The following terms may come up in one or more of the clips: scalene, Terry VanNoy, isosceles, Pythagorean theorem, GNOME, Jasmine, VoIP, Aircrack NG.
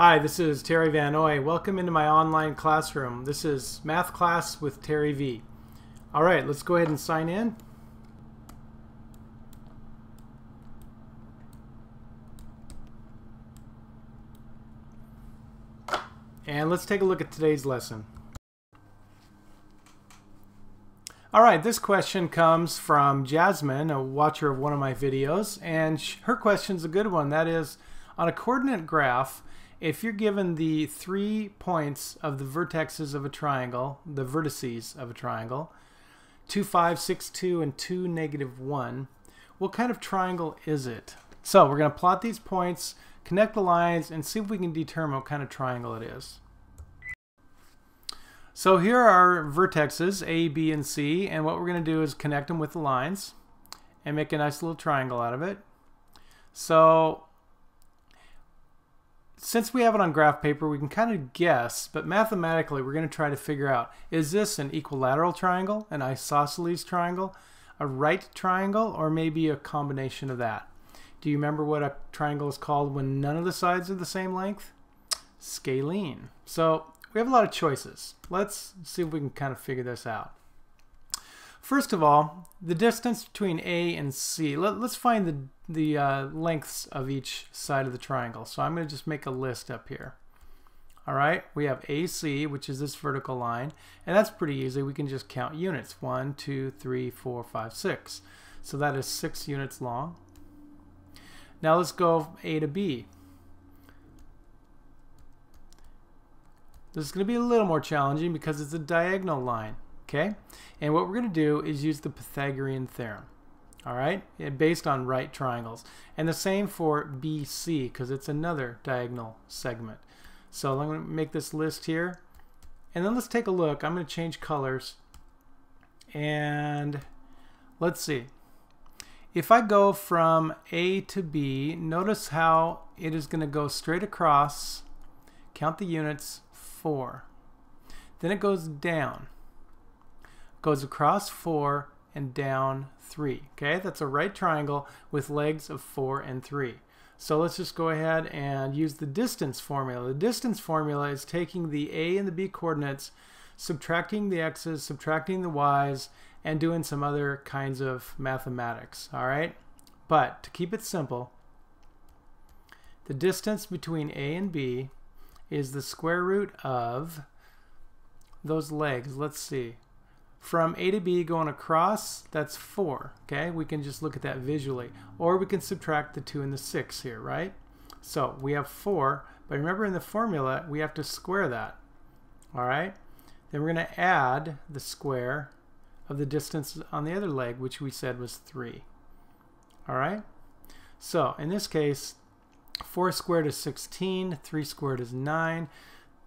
Hi, this is Terry VanNoy. Welcome into my online classroom. This is Math Class with Terry V. Alright, let's go ahead and sign in. And let's take a look at today's lesson. Alright, this question comes from Jasmine, a watcher of one of my videos, and her question's a good one. That is, on a coordinate graph, if you're given the 3 points of the vertices of a triangle, the vertices of a triangle, 2, 5, 6, 2, and 2, negative 1, what kind of triangle is it? So we're going to plot these points, connect the lines, and see if we can determine what kind of triangle it is. So here are vertexes, A, B, and C, and what we're going to do is connect them with the lines and make a nice little triangle out of it. So since we have it on graph paper, we can kind of guess, but mathematically we're going to try to figure out, is this an equilateral triangle, an isosceles triangle, a right triangle, or maybe a combination of that? Do you remember what a triangle is called when none of the sides are the same length? Scalene. So we have a lot of choices. Let's see if we can kind of figure this out. First of all, the distance between A and C. Let's find the lengths of each side of the triangle. So I'm going to just make a list up here. All right, we have AC, which is this vertical line, and that's pretty easy. We can just count units. 1, 2, 3, 4, 5, 6. So that is 6 units long. Now let's go A to B. This is going to be a little more challenging because it's a diagonal line. Okay, and what we're going to do is use the Pythagorean theorem, all right, based on right triangles. And the same for BC because it's another diagonal segment. So I'm going to make this list here, and then let's take a look. I'm going to change colors, and let's see. If I go from A to B, notice how it is going to go straight across, count the units, 4. Then it goes down. Goes across 4 and down 3. Okay, that's a right triangle with legs of 4 and 3. So let's just go ahead and use the distance formula. The distance formula is taking the A and the B coordinates, subtracting the X's, subtracting the Y's, and doing some other kinds of mathematics. All right, but to keep it simple, the distance between A and B is the square root of those legs. Let's see. From A to B going across, that's 4. Okay, we can just look at that visually, or we can subtract the 2 and the 6 here, right? So we have 4, but remember in the formula we have to square that. All right, then we're going to add the square of the distance on the other leg, which we said was 3. All right, so in this case 4 squared is 16, 3 squared is 9,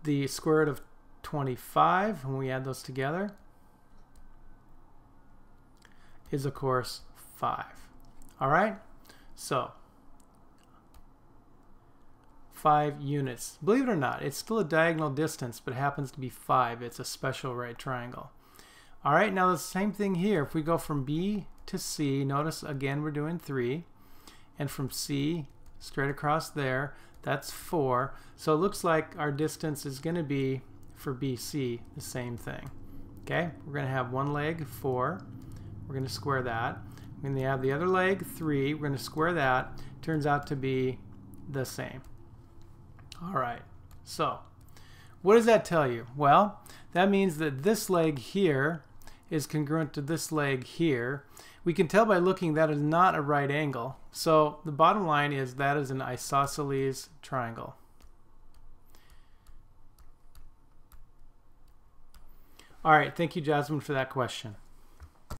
the square root of 25 when we add those together is of course 5. Alright, so 5 units. Believe it or not, it's still a diagonal distance, but it happens to be 5. It's a special right triangle. Alright, now the same thing here. If we go from B to C, notice again we're doing 3, and from C straight across there, that's 4. So it looks like our distance is going to be, for BC, the same thing. Okay, we're going to have one leg, 4. We're going to square that. When they have the other leg, 3, we're going to square that. Turns out to be the same. Alright, so what does that tell you? Well, that means that this leg here is congruent to this leg here. We can tell by looking that is not a right angle. So the bottom line is that is an isosceles triangle. Alright, thank you Jasmine for that question.